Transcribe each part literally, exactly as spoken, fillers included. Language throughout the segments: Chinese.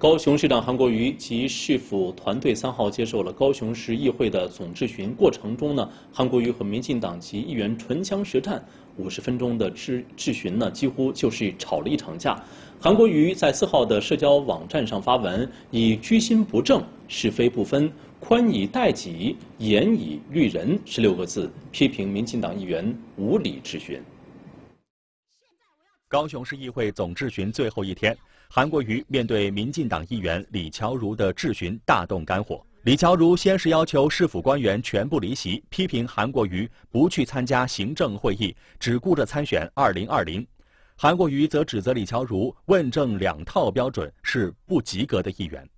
高雄市长韩国瑜及市府团队三号接受了高雄市议会的总质询，过程中呢，韩国瑜和民进党籍议员唇枪舌战，五十分钟的质质询呢，几乎就是吵了一场架。韩国瑜在四号的社交网站上发文，以居心不正、是非不分、宽以待己、严以律人十六个字批评民进党议员无理质询。高雄市议会总质询最后一天。 韩国瑜面对民进党议员李乔如的质询大动肝火。李乔如先是要求市府官员全部离席，批评韩国瑜不去参加行政会议，只顾着参选二零二零。韩国瑜则指责李乔如问政两套标准，是不及格的议员。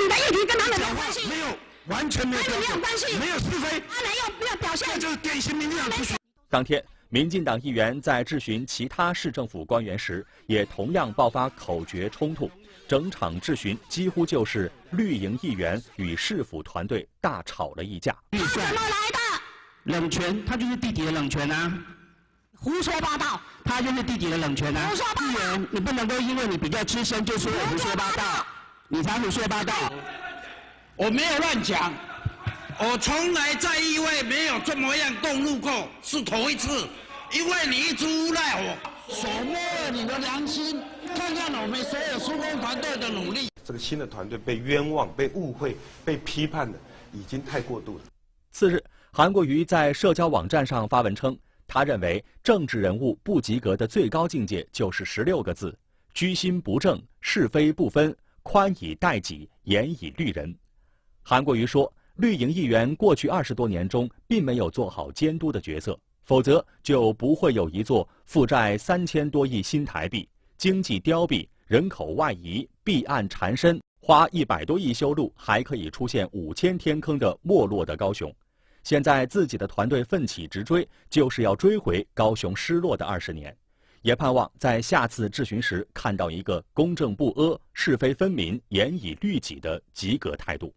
你的议题跟他们没有关系，没有完全没有标准，没有是非，他没有没有表现，这就是典型民进党质询。当天。 民进党议员在质询其他市政府官员时，也同样爆发口角冲突，整场质询几乎就是绿营议员与市府团队大吵了一架。他怎么来的？冷泉，他就是地底的冷泉啊！胡说八道，他就是地底的冷泉啊！胡说八道！议员，你不能够因为你比较资深就说胡说八道，你才胡说八道。我没有乱讲，我从来在议会没有这么样动怒过，是头一次。 因为你一直诬赖我，所摸了你的良心，看看我们所有施工团队的努力。这个新的团队被冤枉、被误会、被批判的，已经太过度了。次日，韩国瑜在社交网站上发文称，他认为政治人物不及格的最高境界就是十六个字：居心不正，是非不分，宽以待己，严以律人。韩国瑜说，绿营议员过去二十多年中，并没有做好监督的角色。 否则就不会有一座负债三千多亿新台币、经济凋敝、人口外移、弊案缠身、花一百多亿修路还可以出现五千天坑的没落的高雄。现在自己的团队奋起直追，就是要追回高雄失落的二十年。也盼望在下次质询时看到一个公正不阿、是非分明、严以律己的及格态度。